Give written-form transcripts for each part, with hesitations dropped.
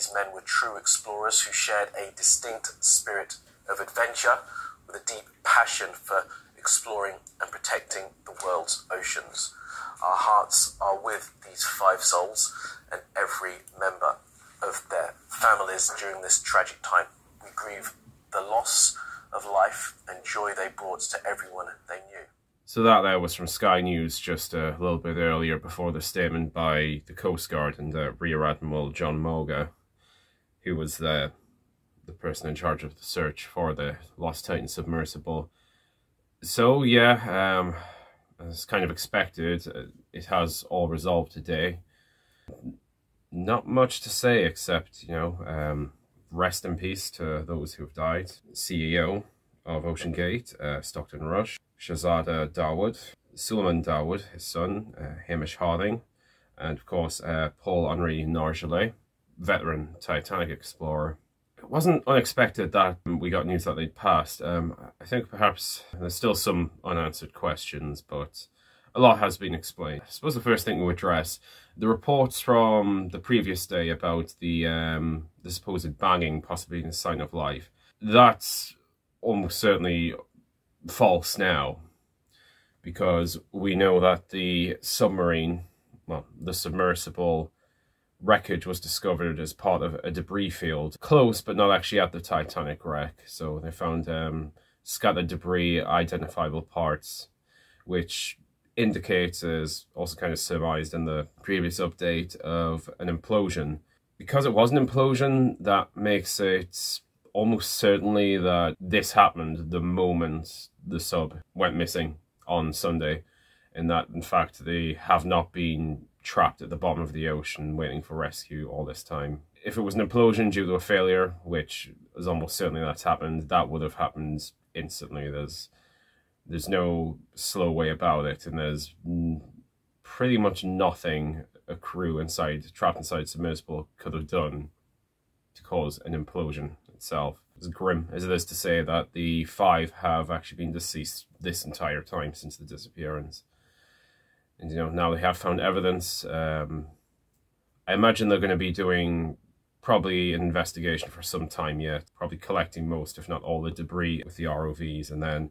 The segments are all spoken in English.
these men were true explorers who shared a distinct spirit of adventure with a deep passion for exploring and protecting the world's oceans. Our hearts are with these five souls and every member of their families during this tragic time. We grieve the loss of life and joy they brought to everyone they knew. So that there was from Sky News just a little bit earlier before the statement by the Coast Guard and Rear Admiral John Mulga, who was the person in charge of the search for the lost Titan submersible. So yeah, as kind of expected, it has all resolved today. Not much to say except, you know, rest in peace to those who have died. CEO of OceanGate, Stockton Rush, Shazada Dawood, Suleiman Dawood, his son, Hamish Harding, and of course Paul-Henri Nargeolet, veteran Titanic explorer. It wasn't unexpected that we got news that they'd passed. I think perhaps there's still some unanswered questions, but a lot has been explained. I suppose the first thing we address, the reports from the previous day about the supposed banging possibly in a sign of life, that's almost certainly false now, because we know that the submarine, well, the submersible wreckage was discovered as part of a debris field, close but not actually at the Titanic wreck. So they found scattered debris, identifiable parts, which indicates, as also kind of surmised in the previous update, of an implosion. Because it was an implosion, that makes it almost certainly that this happened the moment the sub went missing on Sunday, and that in fact they have not been trapped at the bottom of the ocean waiting for rescue all this time. If it was an implosion due to a failure, which is almost certainly that's happened, that would have happened instantly. There's no slow way about it, and there's pretty much nothing a crew trapped inside submersible could have done to cause an implosion itself. As grim as it is to say that the five have actually been deceased this entire time since the disappearance. And you know, now they have found evidence. I imagine they're going to be doing probably an investigation for some time yet, probably collecting most if not all the debris with the ROVs, and then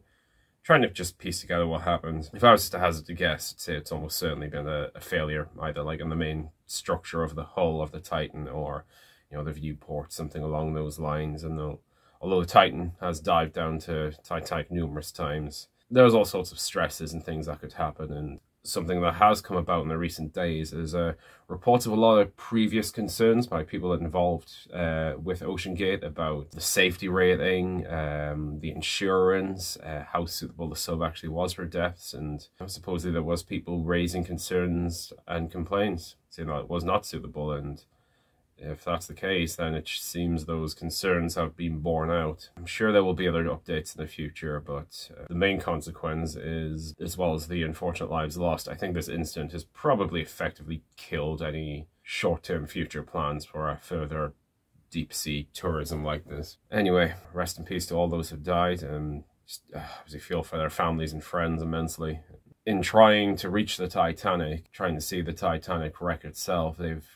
trying to just piece together what happened. If I was to hazard a guess, I'd say it's almost certainly been a failure, either like on the main structure of the hull of the Titan or, you know, the viewport, something along those lines. And although the Titan has dived down to Titanic numerous times, there's all sorts of stresses and things that could happen. And something that has come about in the recent days is reports of a lot of previous concerns by people involved with OceanGate about the safety rating, the insurance, how suitable the sub actually was for deaths, and supposedly there was people raising concerns and complaints saying that it was not suitable. And if that's the case, then it seems those concerns have been borne out. I'm sure there will be other updates in the future, but the main consequence is, as well as the unfortunate lives lost, I think this incident has probably effectively killed any short-term future plans for a further deep-sea tourism like this. Anyway, rest in peace to all those who died, and I feel for their families and friends immensely. In trying to reach the Titanic, trying to see the Titanic wreck itself, they've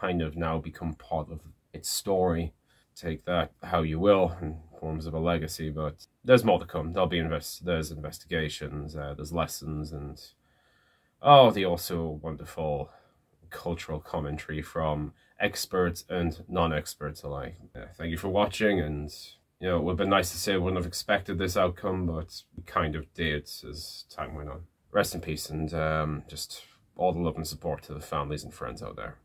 kind of now become part of its story. Take that how you will, in forms of a legacy, but there's more to come. There's investigations, there's lessons, and oh, the also wonderful cultural commentary from experts and non-experts alike. Thank you for watching, and you know, it would have been nice to say I wouldn't have expected this outcome, but we kind of did as time went on. Rest in peace, and just all the love and support to the families and friends out there.